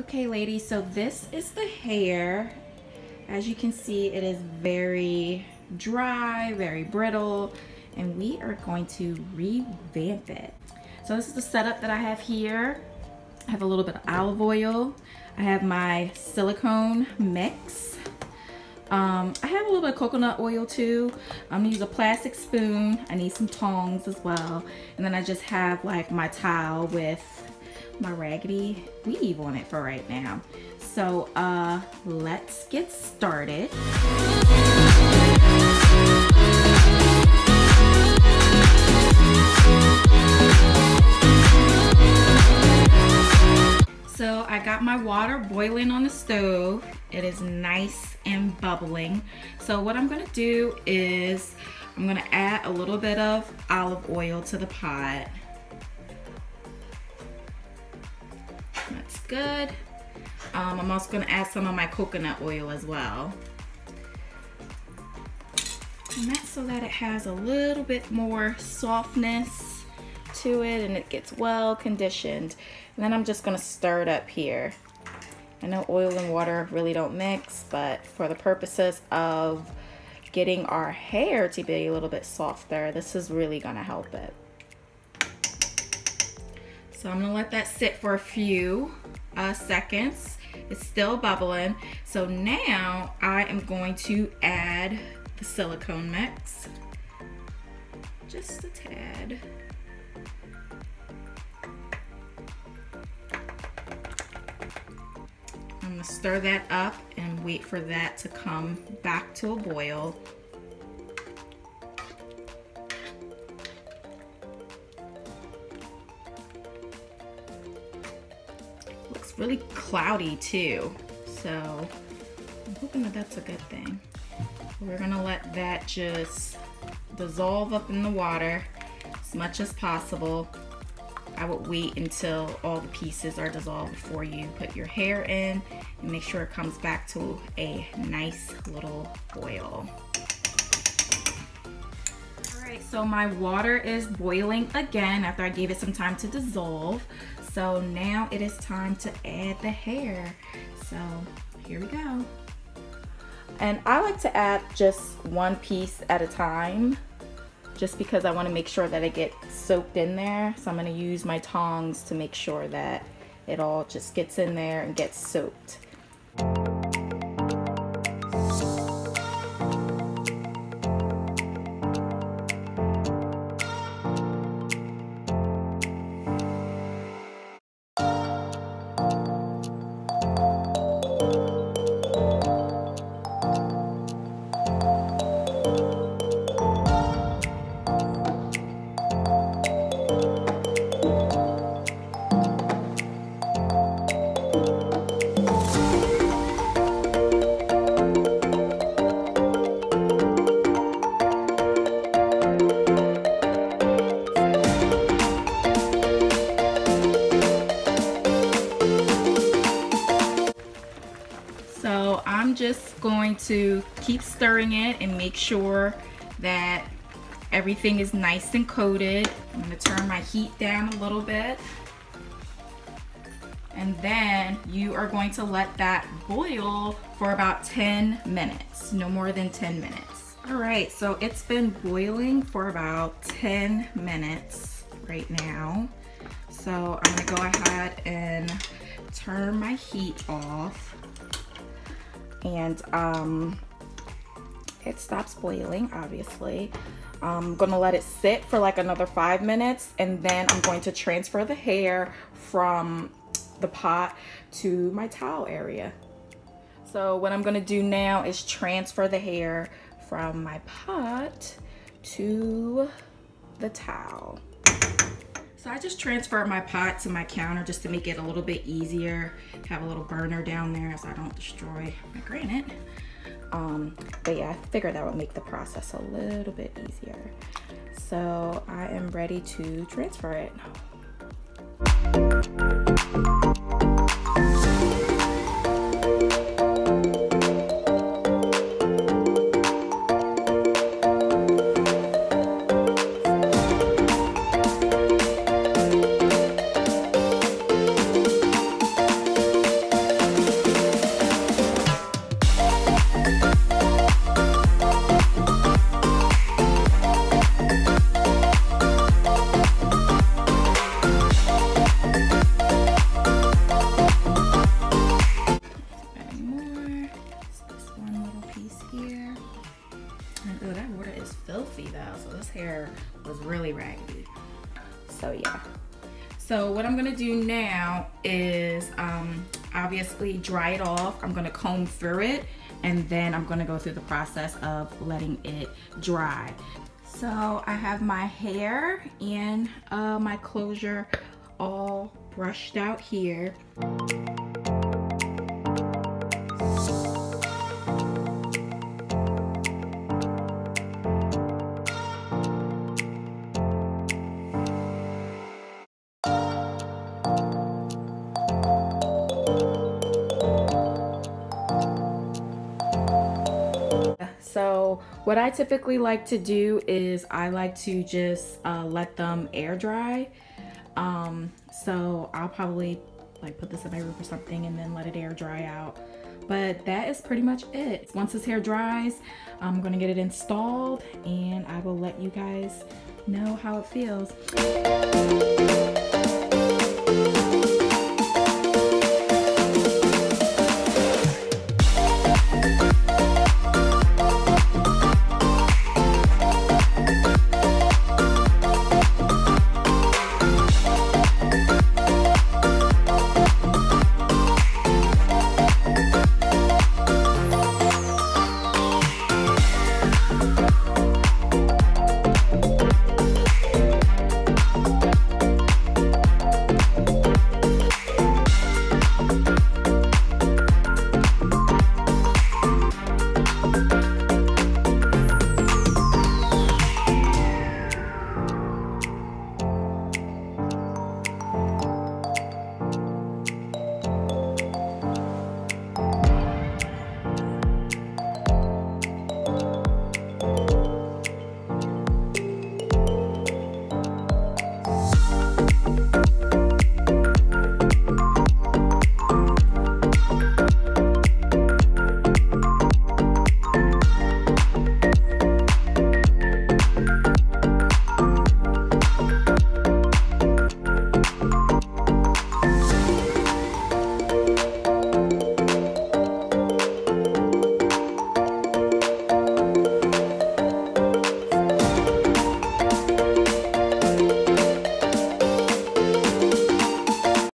Okay, ladies, so this is the hair. As you can see, it is very dry, very brittle, and we are going to revamp it. So this is the setup that I have here. I have a little bit of olive oil. I have my silicone mix. I have a little bit of coconut oil too. I'm gonna use a plastic spoon. I need some tongs as well. And then I just have like my towel with my raggedy weave on it for right now. So let's get started. So I got my water boiling on the stove. It is nice and bubbling. So what I'm gonna do is I'm gonna add a little bit of olive oil to the pot. That's good. I'm also gonna add some of my coconut oil as well. And that's so that it has a little bit more softness to it and it gets well conditioned. And then I'm just gonna stir it up here. I know oil and water really don't mix, but for the purposes of getting our hair to be a little bit softer, this is really gonna help it. So I'm gonna let that sit for a few seconds. It's still bubbling. So now I am going to add the silicone mix. Just a tad. I'm gonna stir that up and wait for that to come back to a boil. Really cloudy too, so I'm hoping that that's a good thing. We're gonna let that just dissolve up in the water as much as possible. I would wait until all the pieces are dissolved before you put your hair in and make sure it comes back to a nice little boil. All right, so my water is boiling again after I gave it some time to dissolve. So now it is time to add the hair. So here we go. And I like to add just one piece at a time, just because I want to make sure that it gets soaked in there. So I'm going to use my tongs to make sure that it all just gets in there and gets soaked. Just going to keep stirring it and make sure that everything is nice and coated. I'm going to turn my heat down a little bit, and then you are going to let that boil for about 10 minutes, no more than 10 minutes. All right, so it's been boiling for about 10 minutes right now. So I'm going to go ahead and turn my heat off. And it stops boiling, obviously. I'm gonna let it sit for like another 5 minutes, and then I'm going to transfer the hair from the pot to my towel area. So what I'm gonna do now is transfer the hair from my pot to the towel. So I just transferred my pot to my counter just to make it a little bit easier. Have a little burner down there so I don't destroy my granite. But yeah, I figured that would make the process a little bit easier. So I am ready to transfer it. to do now is obviously dry it off. I'm going to comb through it, and then I'm going to go through the process of letting it dry. So I have my hair and my closure all brushed out here. So what I typically like to do is I like to just let them air dry. So I'll probably like put this in my room or something and then let it air dry out. But that is pretty much it. Once this hair dries, I'm gonna get it installed and I will let you guys know how it feels.